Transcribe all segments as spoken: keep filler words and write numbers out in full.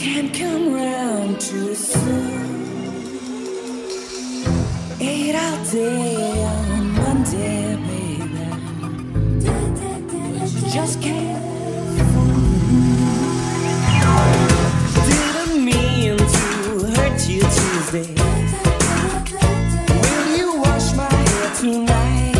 can't come round too soon. Eight all day on Monday, baby. But you just can't. Didn't mean to hurt you Tuesday. Will you wash my hair tonight?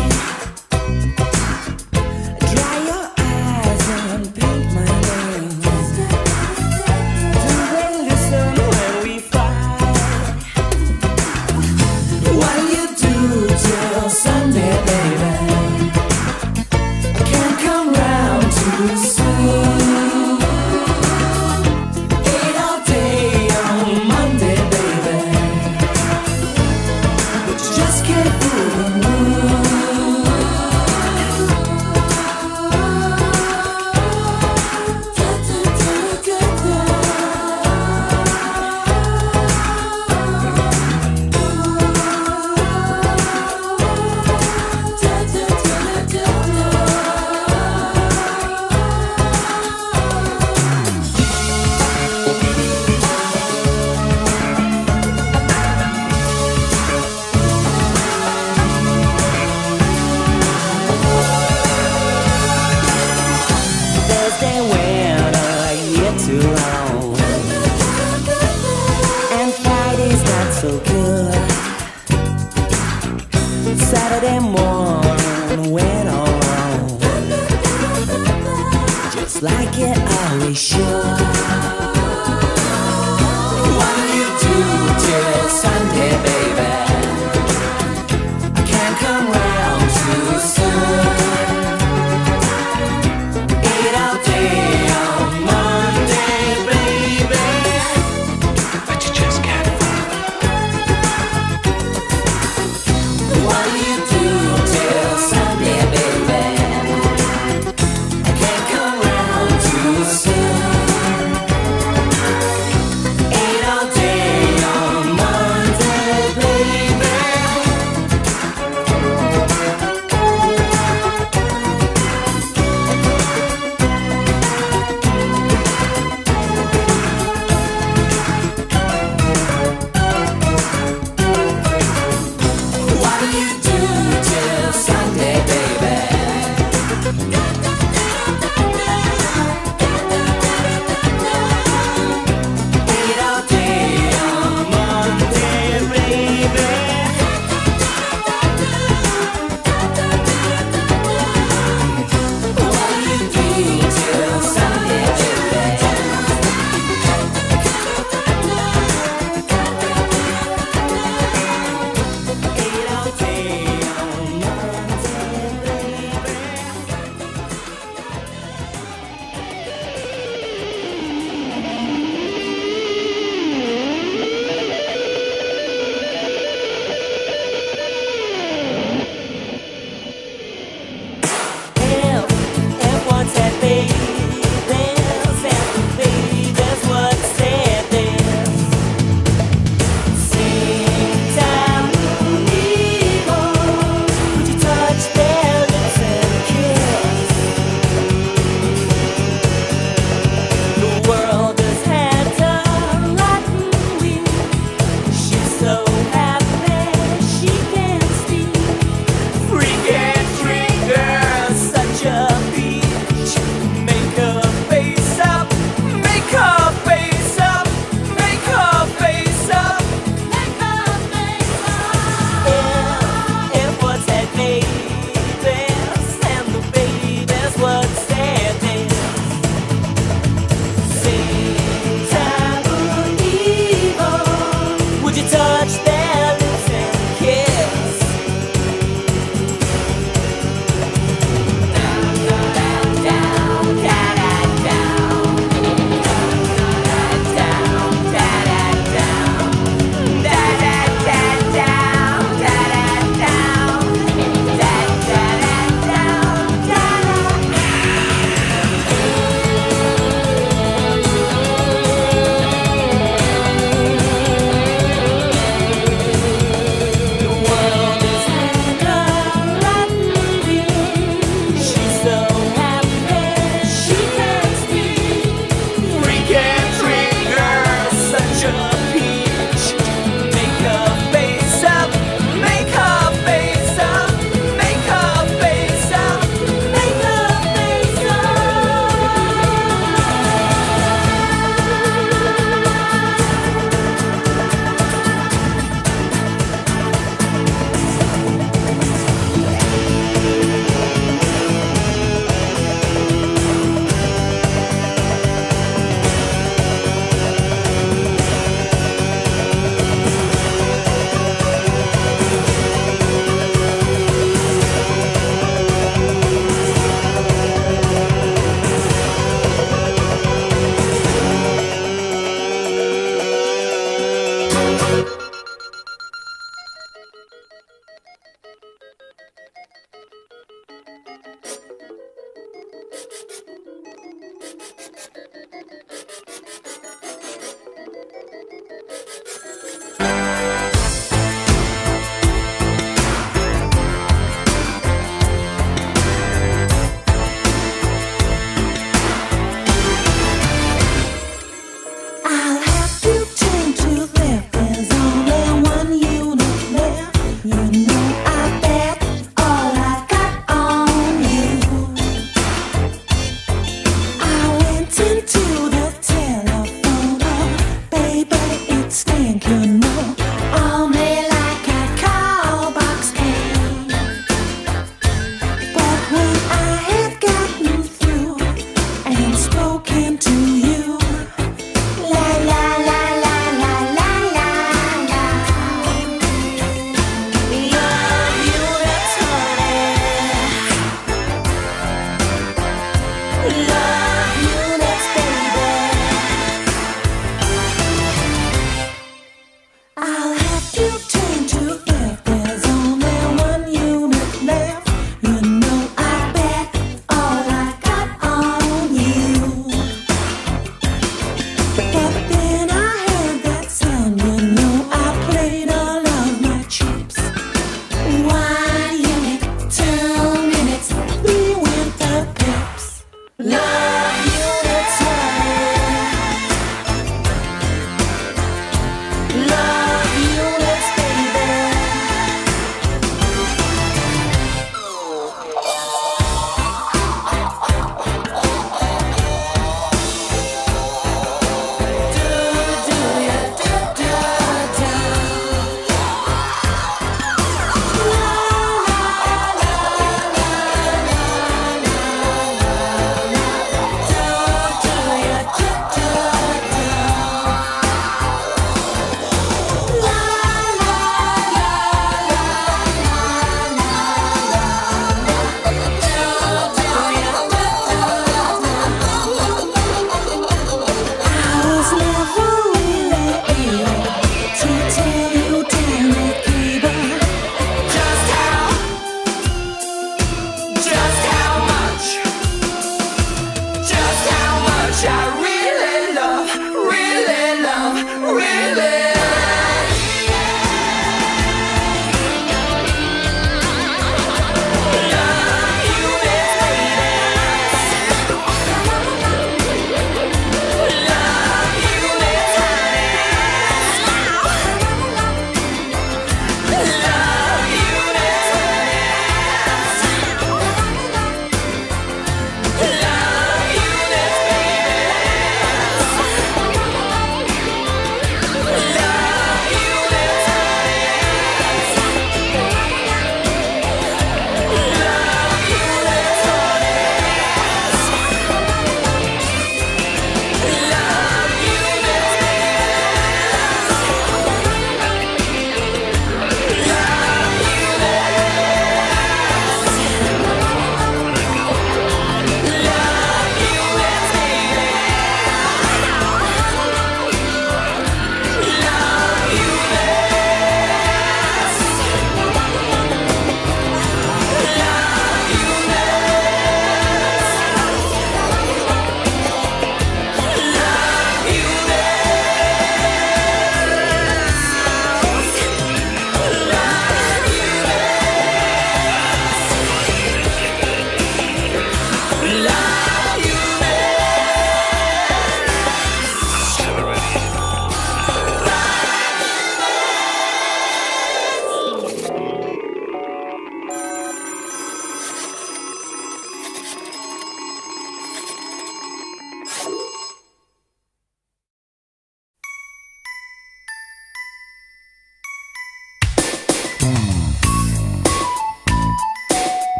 Saturday morning went on just like it always should. What do you do till Sunday, baby? I can't come round too soon. Eight all day on Monday, baby, but you just can't. We'll be right back.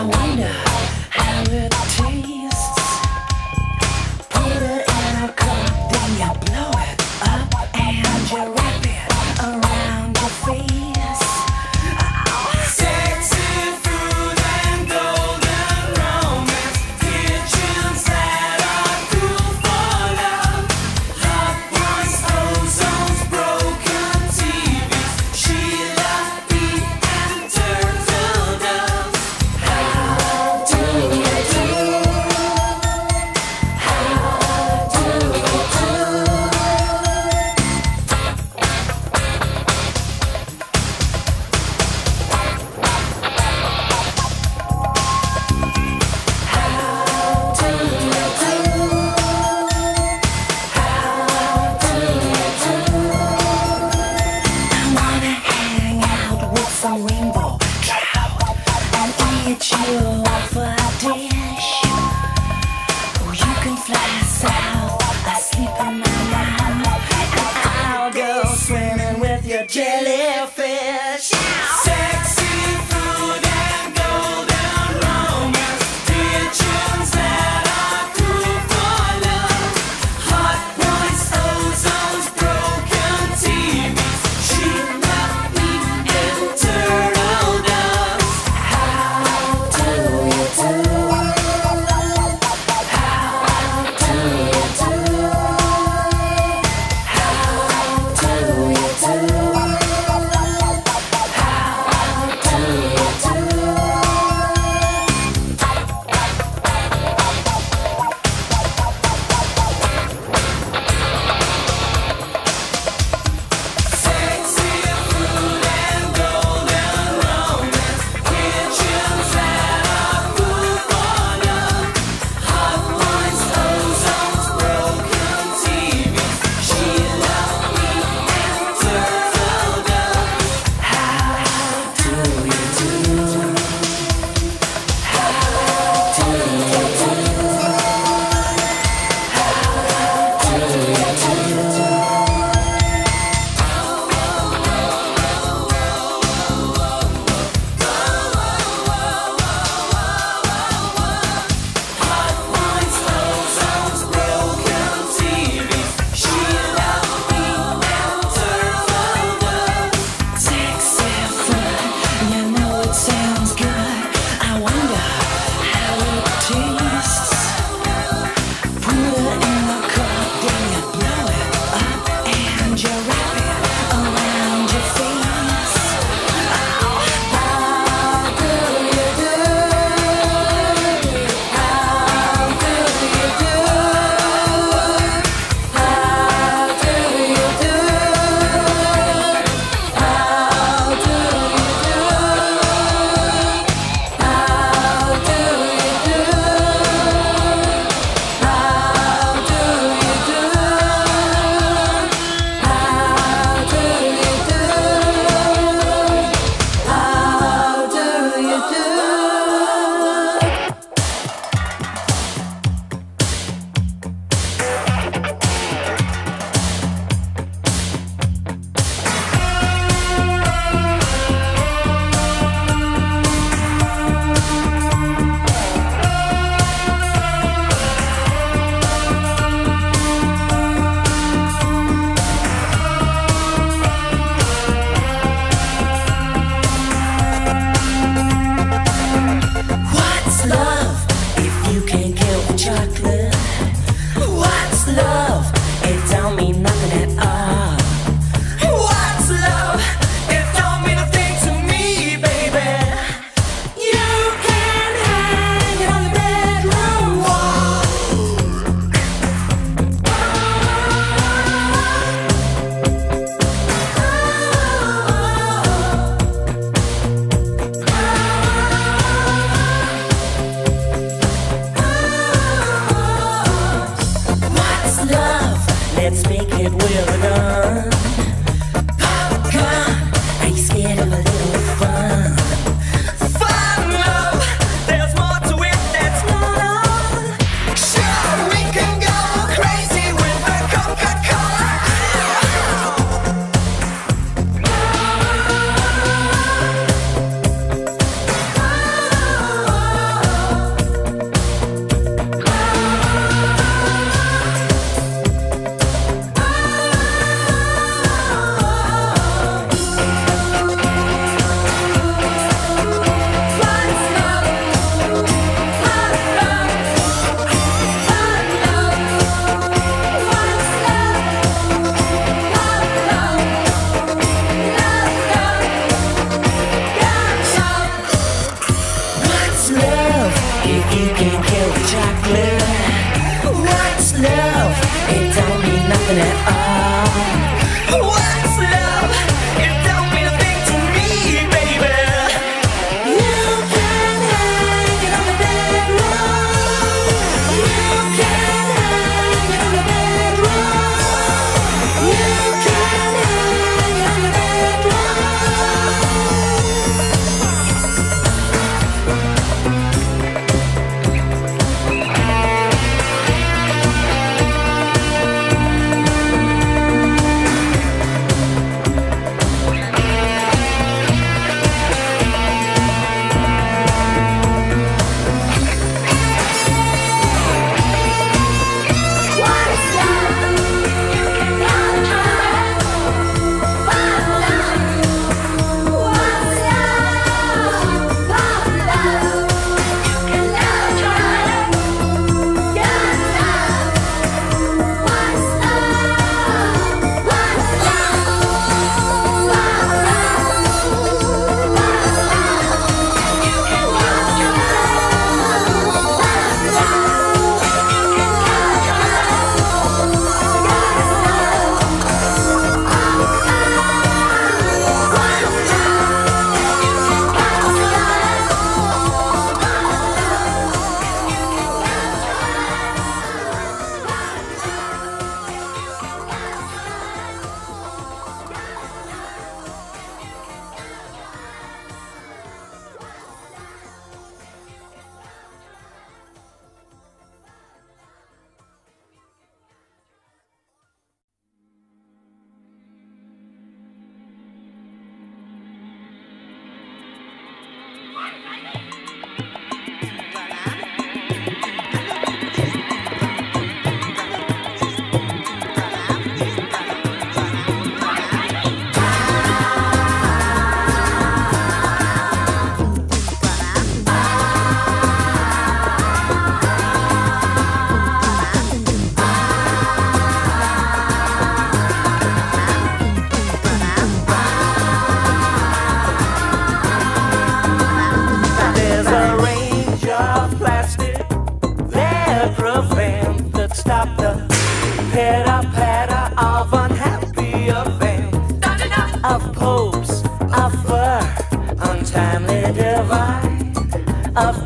I wonder how it tastes. Put it in a cup, then you blow it up and you wrap it around your face. Sexy food and golden romance, kitchens that are through for love, hot ones, ozones, broken T Vs. She loves beat and turtle doves. How do you do? How do you do? How do you do? How do you do? I wanna hang out with some rainbow trout and eat you off a dish. Oh, you can fly south, I sleep in my mouth, and I'll go swimming with your jellyfish. Sexy food and golden romance, kitchens that are through for love, hot boys, ozones, broken T Vs. She loved me and turtle doves. How do you do?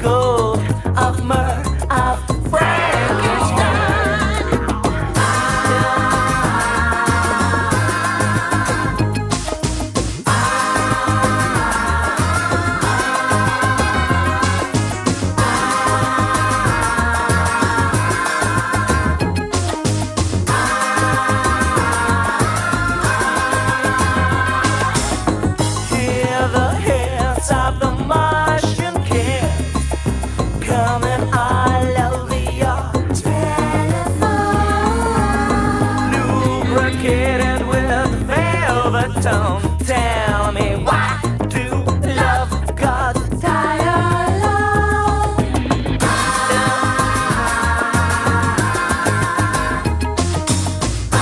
gold, of myrrh, of frankincense. Ah, ah, ah, ah. Hear the hits of the Martian kids coming up. Don't tell me why do love got tired love. Ah, ah, ah, ah,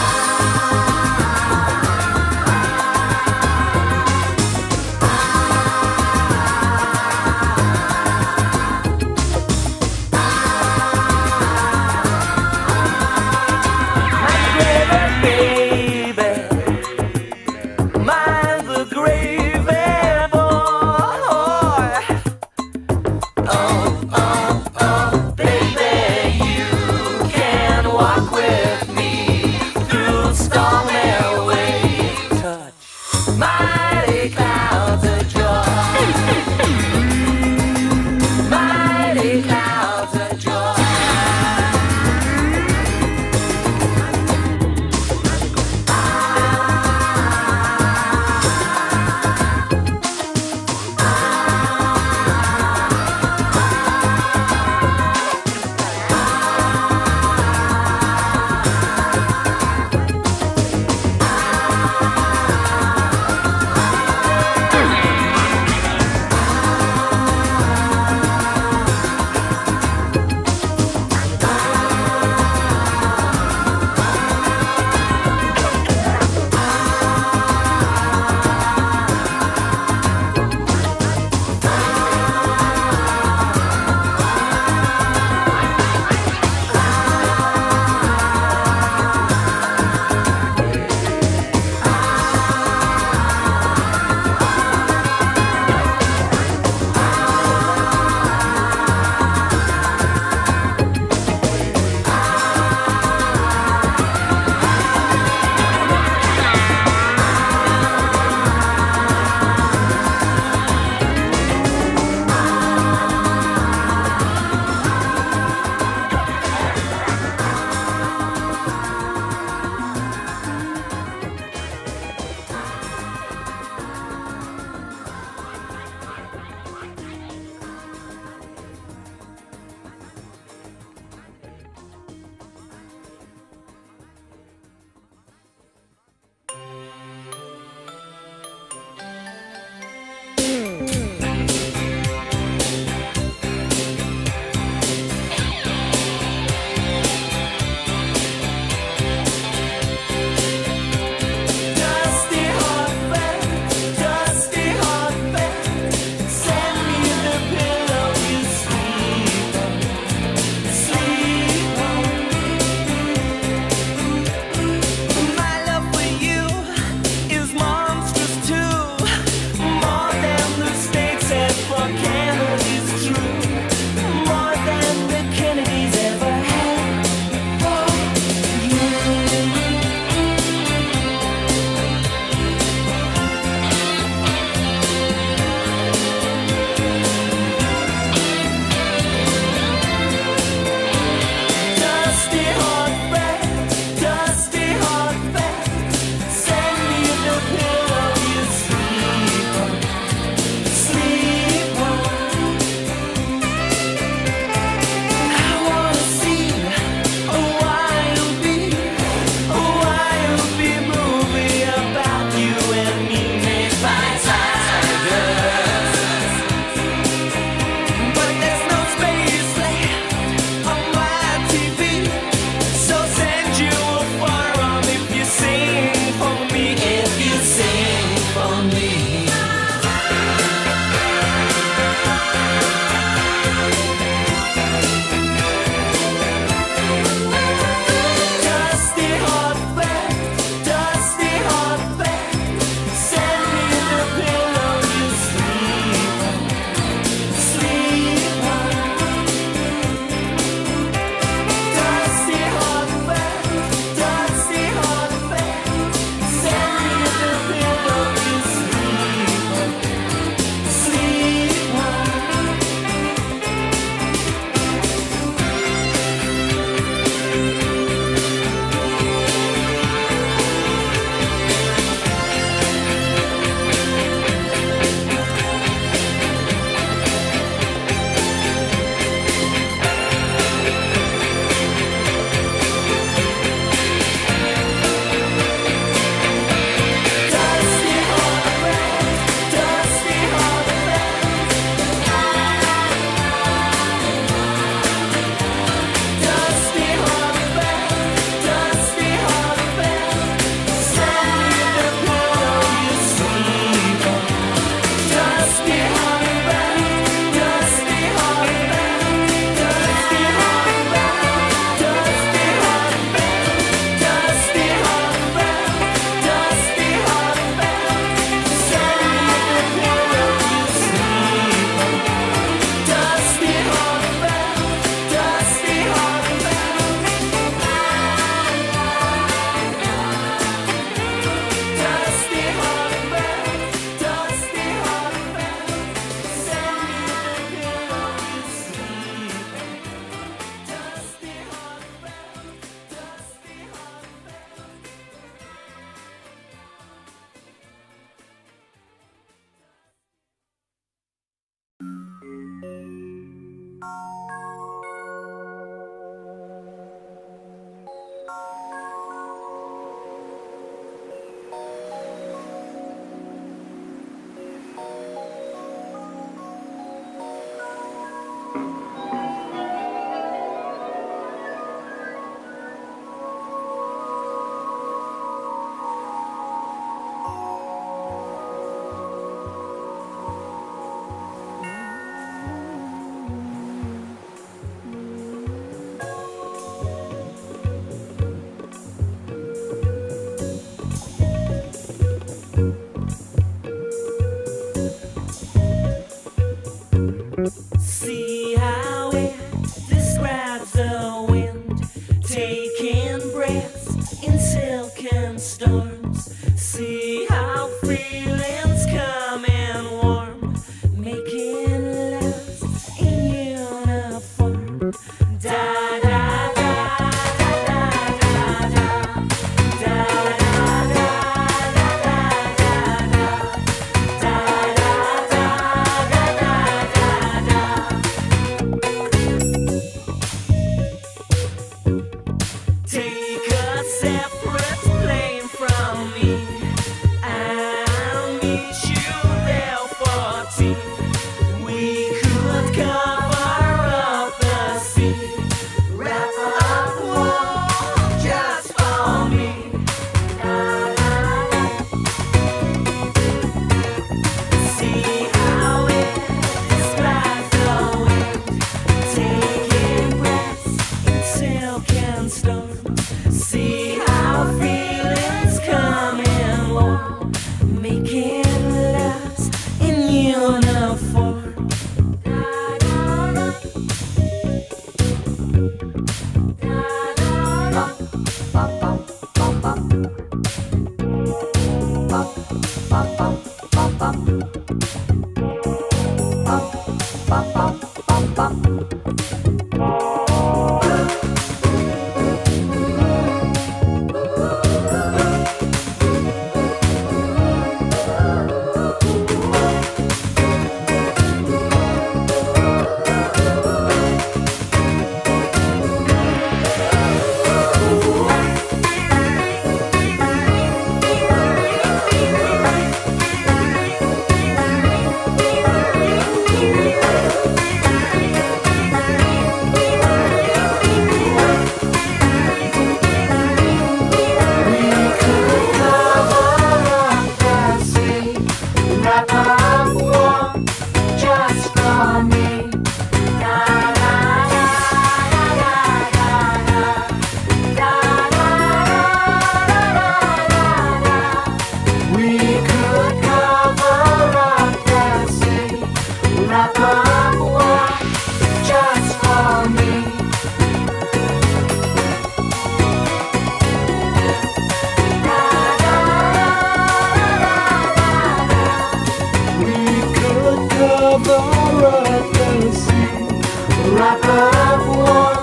Apple of war.